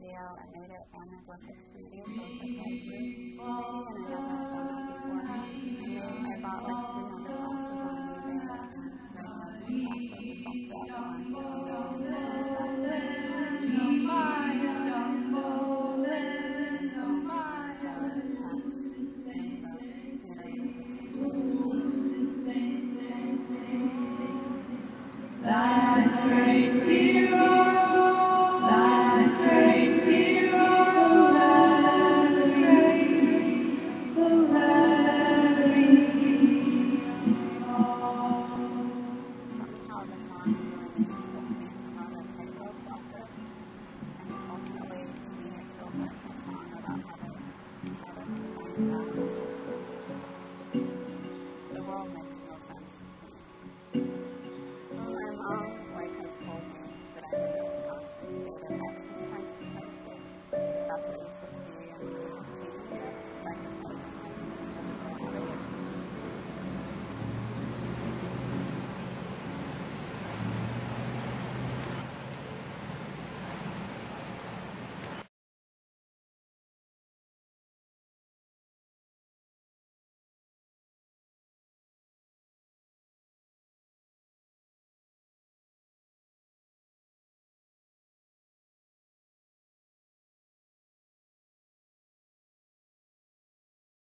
video. I made it on my Blockbuster Studio, so it's like my video, and I've never done it before. So I bought like 300 boxes on eBay, and it's like